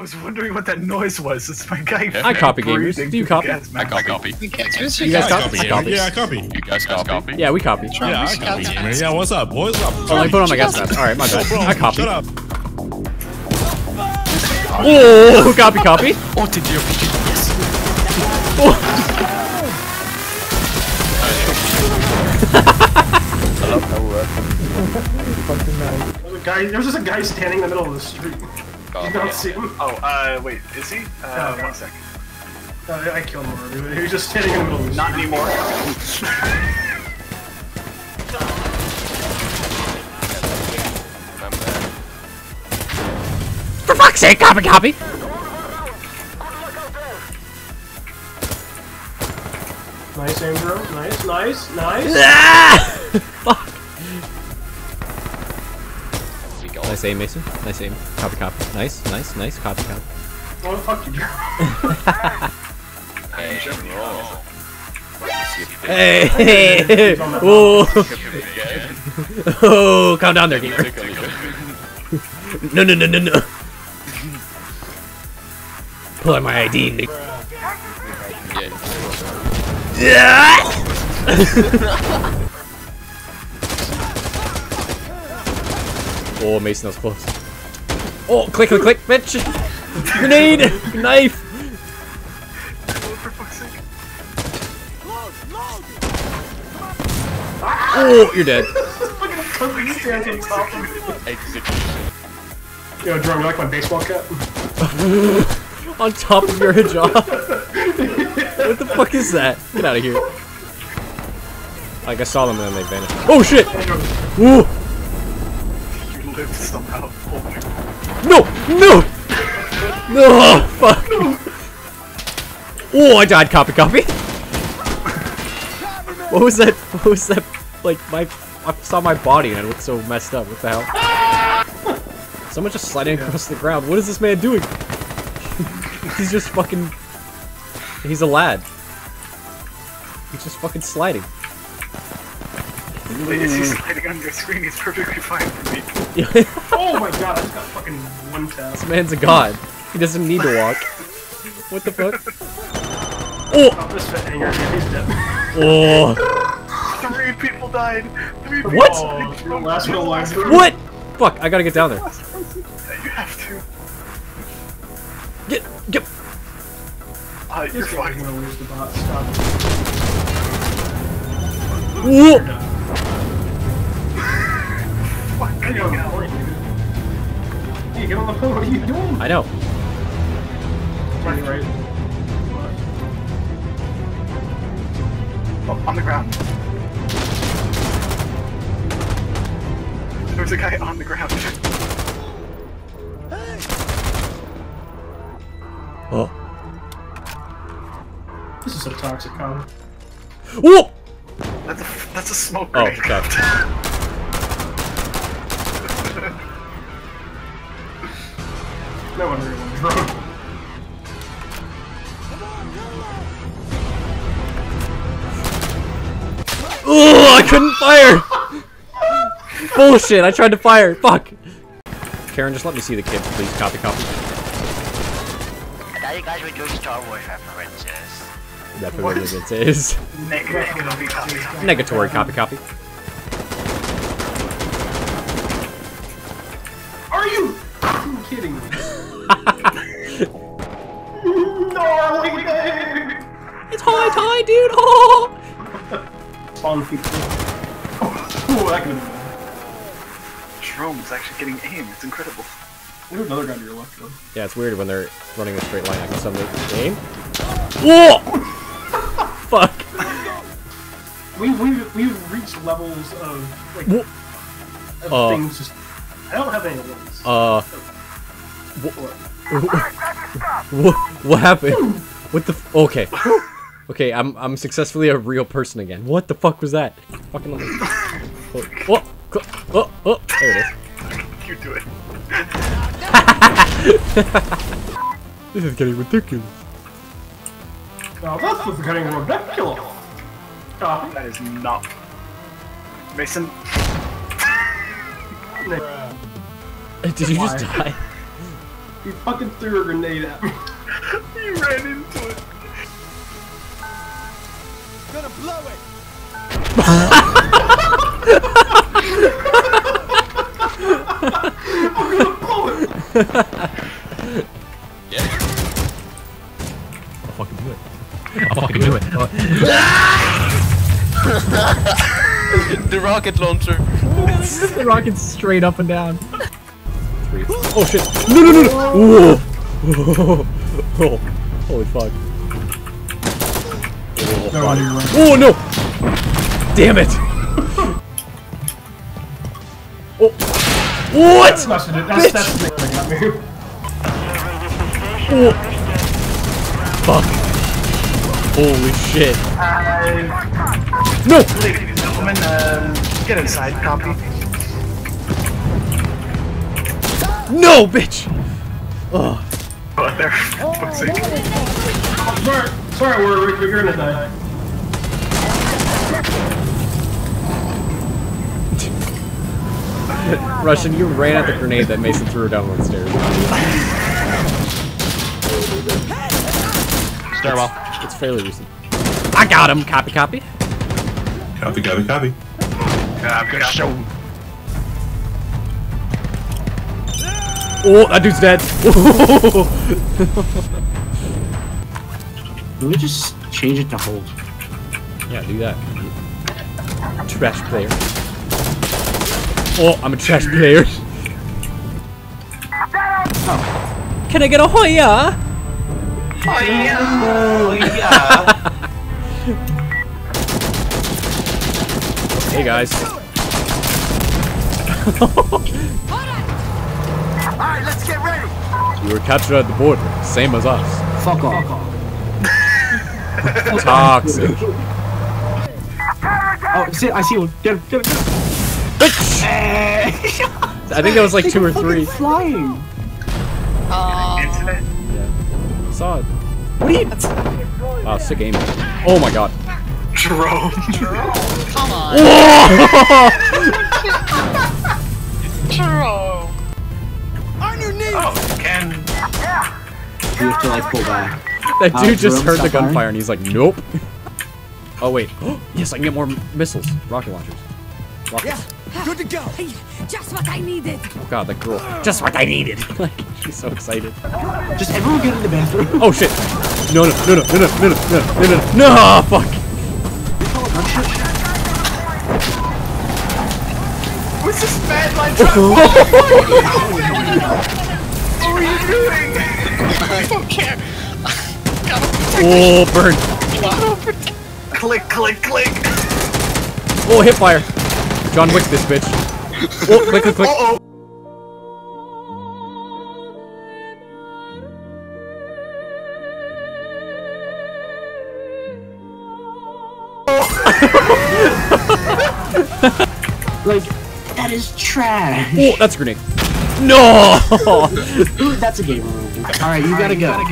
I was wondering what that noise was. It's my guy. I copy gamers. Do you copy? I copy. You guys copy? Yeah, I copy. You guys copy? Yeah, we copy. Yeah, I copy. Yeah, what's up, boys? Oh, I put on my gas mask. All right, my bad. I copy. Shut up. Oh, copy. Oh, did you? I love how we're fucking nice. There's just a guy standing in the middle of the street. Oh, you don't see him? Oh, wait, is he? No, 1 second. No, I killed him already. He was just standing in the middle of the street. Not anymore. For fuck's sake, copy! Nice, Andrew. Nice. Ah! Fuck. We go. Nice aim, Mason. Nice aim. Copy. Nice. Copy. Oh, fuck you. Hey. Oh, calm down there, gamer. No. Pull out my ID, nigga. Yeah! Oh, Mason, that was close. Oh, click, bitch! Grenade! Knife! Oh, for fuck's sake. Oh, you're dead. Yo, Jerome, you like my baseball cap? On top of your hijab. What the fuck is that? Get out of here. Like, I saw them and then they vanished. Oh shit! Ooh! You lived somehow. Oh my god. No! No! Fuck! No. Oh, I died. Copy. What was that? Like, I saw my body and it looked so messed up. What the hell? Someone just sliding across the ground. What is this man doing? He's just fucking... He's a lad. He's just fucking sliding. Wait, is he sliding under the screen? He's perfectly fine for me. Oh my god, I just got fucking one tap. This man's a god. He doesn't need to walk. What the fuck? Oh! Oh! 3 people died. 3 people. What? Oh, what? Fuck! I gotta get down there. You have to. Get. You're fine. Gonna lose the bot. Stop. Whoa! Fuck you. Hey, get on the phone. What are you doing? I know. Running right. Oh, on the ground. There's a guy on the ground. Oh. This is a toxic combo. Whoa! That's a smoke grenade. Oh, God. No one really went wrong. Ooh, I couldn't fire! Bullshit, I tried to fire. Fuck. Karen, just let me see the kid, please. Copy. I thought you guys were doing Star Wars references. That's what it is. Negatory, copy. Are you fucking kidding me? No way! It's high, dude! Oh! Oh, that could have been... Jerome is actually getting aim. It's incredible. There's another guy to your left, though. Yeah, it's weird when they're running a straight line. I can suddenly aim. Whoa! Fuck. We've reached levels of like things just. I don't have any levels. What happened? What the? Okay. I'm successfully a real person again. What the fuck was that? Fucking. Oh. There it is. You do it. This is getting ridiculous. Now this is getting ridiculous! Copy. That is not... Mason... Did you just die? He fucking threw a grenade at me. He ran into it. Gonna blow it. I'm gonna blow it. Yeah. I'll fucking do it. I'll fucking do it. The rocket launcher. The rocket's straight up and down. Oh shit! No no no no! Whoa! Oh, holy fuck! Oh, no, oh no! Damn it! Oh! What? That's the thing that got me. Oh! Fuck! Holy shit! No! Ladies and gentlemen, get inside, copy. No, bitch! Oh. Oh, there. Fuck's sake. Sorry, Warwick, you're gonna die. Russian, you ran at the grenade that Mason threw down the stairs. Stairwell. It's fairly recent. I got him! Copy, copy. Copy, copy, copy. Copy, copy. Oh, that dude's dead. Let me just change it to hold. Yeah, do that. Trash player. Oh, I'm a trash player. Oh. Can I get a Hoya? Hoya! Hoya! Hey guys. Alright, let's get ready! You were captured at the border, same as us. Fuck off. Toxic. Oh, see, I see one. Get him, get him, get him. Bitch! I think that was like they two or three. Flying! Yeah. I saw it. What are you. Oh, sick aim. Oh my god. Jerome. Jerome. Come on. Jerome. Oh, can. You have to like pull back. That dude just heard the gunfire and he's like, nope. Oh wait. Yes, I can get more missiles, rocket launchers. Rockets. Yeah, good to go. Hey, just what I needed. Oh god, that girl. Just what I needed. Like, she's so excited. Just everyone get in the bathroom. Oh shit. No, no, no, no, no, no, no, no, no, no, no, fuck. What's this mad line truck? What are you doing? I don't care. Oh, burn. Click, click, click. Oh, hip fire. John Wick this bitch. Oh, click, click, click. Uh oh. Like, that is trash. Oh, that's a grenade. No! Ooh, that's a game over. Alright, you gotta go. Alright,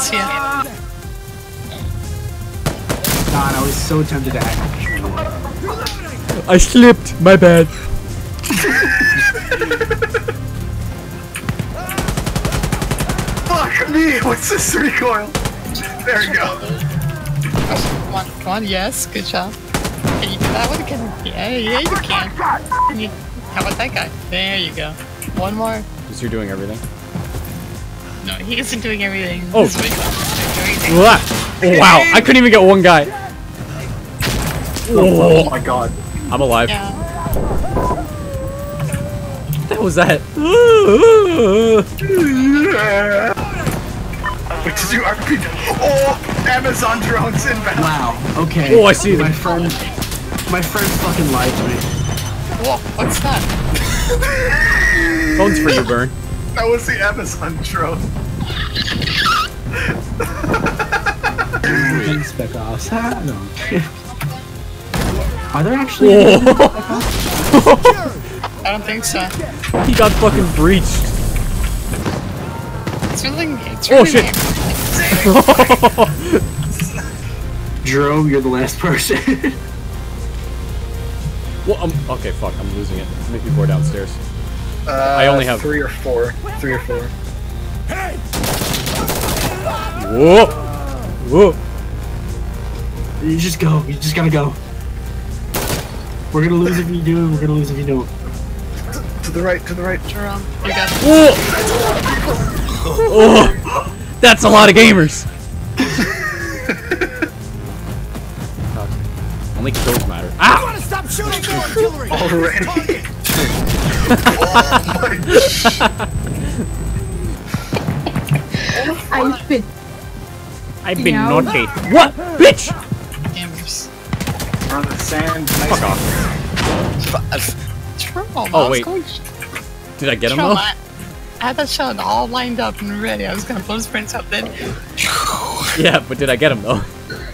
see ya. God, I was so tempted to hack. I slipped, my bad. Fuck me, what's this recoil? There we go. One, yes, good job. Can you do that one again? Yeah, you can. Can you? How about that guy? There you go. One more. Because you're doing everything. No, he isn't doing everything. Oh! Wow, I couldn't even get one guy. Oh my god. I'm alive. Yeah. What the hell was that? Wait, did you RPG? Oh! Amazon drones inbound. Wow, okay. Oh, I see them. My friend fucking lied to me. Whoa, what's that? Phone's for you, Burn. That was the Amazon drone. Are there actually I don't think so. He got fucking breached. It's really oh shit! Jerome, you're the last person. Well, okay, fuck, I'm losing it. There's maybe more downstairs. I only have three or four. Three or four. Whoa! Whoa! You just go. You just gotta go. We're gonna lose if you do. We're gonna lose if you don't. To the right. To the right. Jerome. You got it. Whoa! Oh, that's a lot of gamers. Only kills matter. Ah! You wanna stop shooting your artillery? Already. Oh my. I've been naughty. What, bitch? Gamers. We're on the sand. Fuck nice off. Trump, oh wait. Did I get him? I had that shot all lined up and ready. I was gonna blow his brains out then. Yeah, but did I get him though?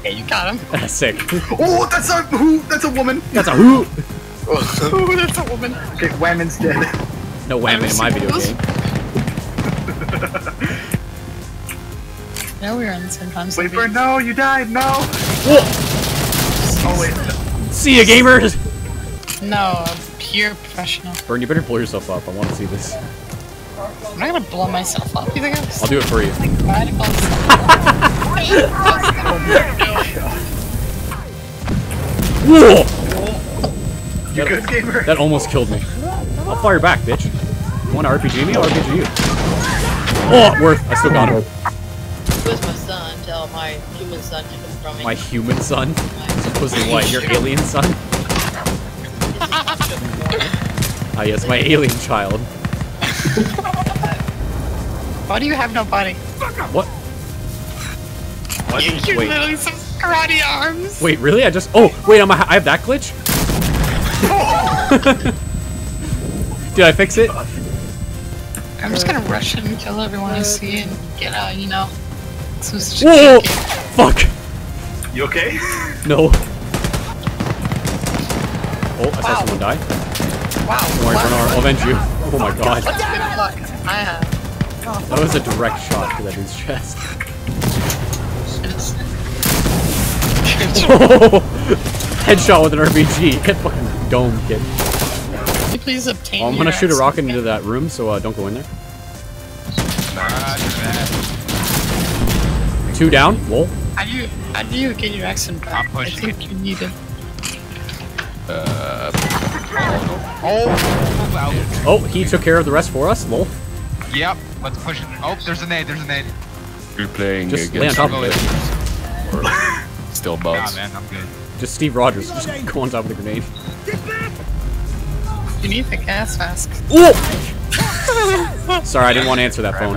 Yeah, you got him. That's sick. Oh, that's a who? That's a woman. That's a who? Oh, that's a woman. Okay, Whammon's dead. No Whammon in my video game. Now we're on the same time. Wait for no, you died, no. Whoa. Oh wait. See ya, gamers. No, I'm pure professional. Burn, you better blow yourself up. I want to see this. I'm not gonna blow myself up. You think I'll do it for you. Like, why did I blow myself up? Whoa. You're good, gamer. That almost killed me. I'll fire back, bitch. You wanna RPG me? I'll RPG you. Oh, worth. I still got him. Where's my son? Tell my human son to come from me. My human son? Supposedly what? Your alien son? Ah, yes, my alien child. Why do you have no body? What? What? You're literally some karate arms. Wait, really? I just. Oh, wait. I have that glitch. Did I fix it? I'm just gonna rush it and kill everyone I see and get out, you know. So just whoa! Fuck! You okay? No. Oh, I saw someone die. Wow. Don't worry, Bernard, I'll avenge you. Oh my god. That's good luck. I have. That was a direct shot to that dude's chest. Headshot with an RPG. Get fucking dome, kid. Can you please obtain I'm gonna shoot a rocket into that room, so don't go in there. Two down. Whoa. How do you get your accent back? I think you need it. Oh, he took care of the rest for us. Lol. Yep. Let's push it. Oh, there's a nade. There's a nade. You're playing just against it. Still bugs. Nah, man, I'm good. Just Steve Rogers, just go on top of the grenade. You need the gas mask. Oh! Sorry, I didn't want to answer that phone.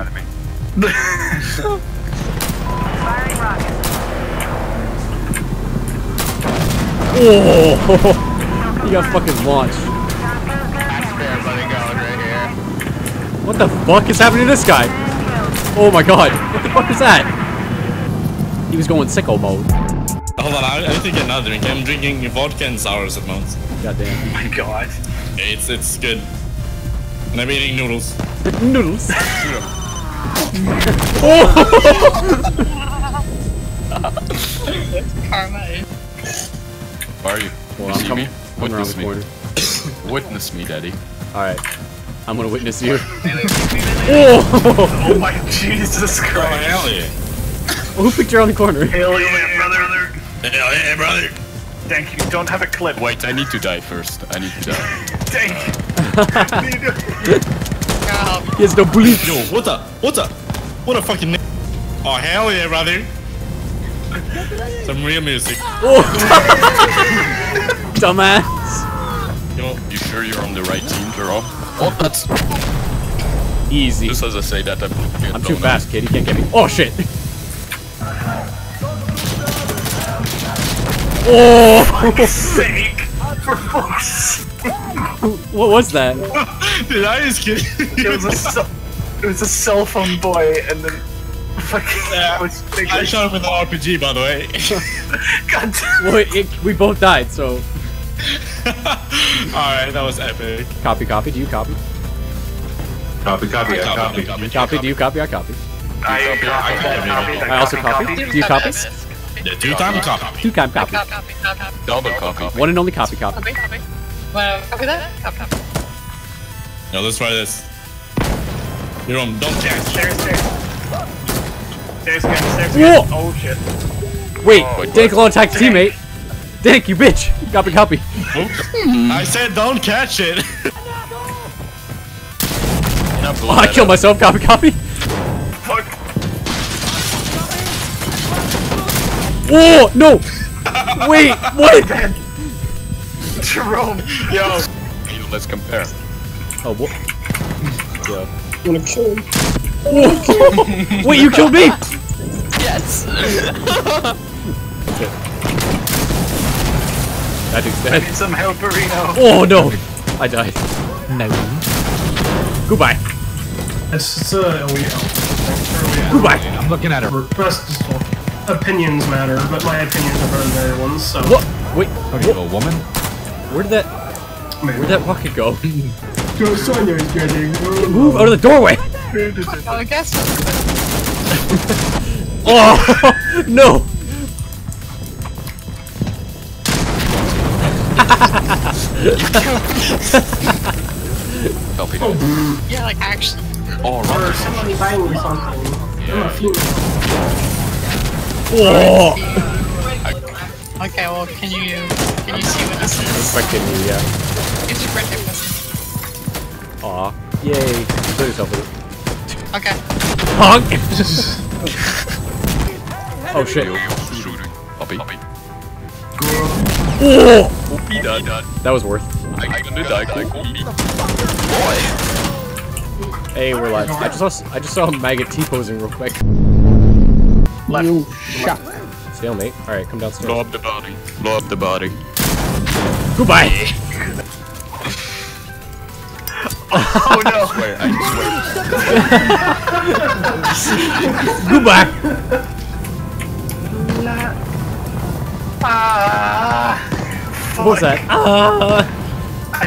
Oh! You got fucking launched. What the fuck is happening to this guy? Oh my god! What the fuck is that? He was going sicko mode. Hold on, I need to get another drink. I'm drinking vodka and sours at once. Goddamn. Oh my god. It's good. And I'm eating noodles. Noodles? Oh! Karma. Where are you? Well, I'm coming. Witness me. Witness me, daddy. Alright. I'm gonna witness you. Oh! Oh my Jesus Christ. Oh, hell yeah. Who picked you around the corner? Hell yeah, brother. Hey, brother! Thank you, don't have a clip. Wait, I need to die first. I need to die. Thank you! He has no belief! Yo, what the? What the? What a fucking name! Oh, hell yeah, brother! Some real music. Oh. Dumbass! Yo, you sure you're on the right team, Jerome? Oh, that's easy. Just as I say that, I'm too fast, kid. You can't get me. Oh, shit! Oh, for fuck's sake! For fuck's sake! What was that? Dude, I was kidding. It was a cell phone boy, and then fucking. Yeah, I shot him with an RPG, by the way. God damn. Well, we both died, so. All right, that was epic. Copy, copy. Do you copy? Copy, copy. I copy. Copy. Do you copy? I copy. I also copy. Do you copy? Two-time copy. Two-time copy. Copy. Double copy. One and only copy. Well, copy that. Copy. Yo, let's try this. Jerome, don't jack. Stairs, guys. Oh shit. Wait, Dank will attack teammate. Dank, you bitch. Copy. I said don't catch it. Oh, I killed myself. Copy. Fuck. Oh, no. Wait, what? Jerome, yo. Let's compare. Oh, what? Yeah. I'm gonna kill him. Oh. Wait, you killed me? Yes. That dude's dead. I need some help, Areno. Oh, no. I died. No. Goodbye. It's Goodbye. I'm looking at her. Press opinions matter, but my opinions are better than their ones, so. What? Wait. Talking to a woman? Where'd that rocket go? Move out of the doorway! I guess. Oh no! Help. Yeah, like actually. Oh, right. Somebody buying me something. I'm a few. Oh. Okay, well, can you see what this is? I can, yeah. It's a red necklace. Aw, yay. Kill yourself with it. Okay. Honk! Oh shit. Puppy. Oh! That was worth. Hey, we're live. I just saw Maggot T-posing real quick. Left. Shot. Stalemate. Alright, come downstairs. Blow up the body. Goodbye! Oh no! I swear. Goodbye! What was that? I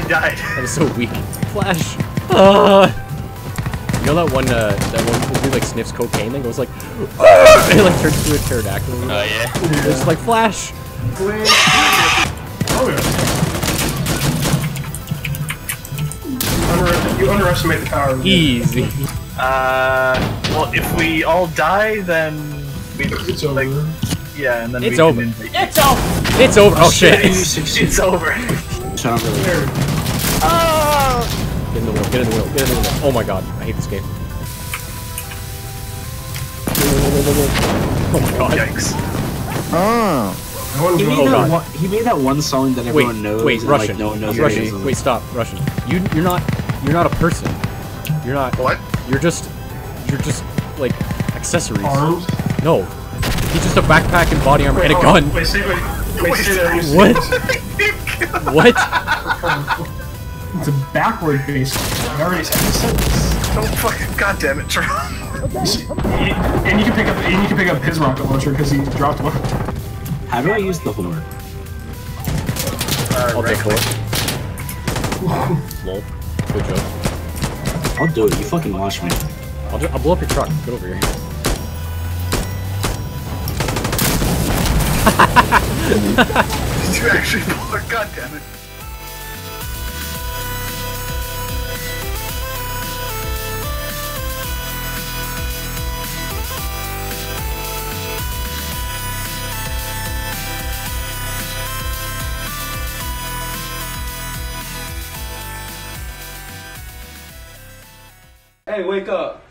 died. That was so weak. Flash! You know that one who like sniffs cocaine and goes like and like turns into a pterodactyl. Oh yeah. It's like Flash! You underestimate the power of the Easy. Well, if we all die, then we it's over. Yeah, and then it's over. It's over. Oh shit! It's over. Oh! Get in the wheel. Oh my god, I hate this game. Oh my god. Yikes. Oh. He made that one song that everyone knows. Wait, and, Russian. Like, no one knows Russian. Wait, stop, Russian. You're not a person. You're not. What? You're just like accessories. Arms? No. He's just a backpack and body armor and a gun. Wait, what? What? It's a backward face. I already said this. Don't fucking goddamn it, Jerome. And you can pick up his rocket launcher because he dropped one. How do I use the horn? I'll take horn. Lol. Good job. I'll do it. You fucking watch me. I'll blow up your truck. Get over here. Did you actually blow it? God damn it. Hey, wake up.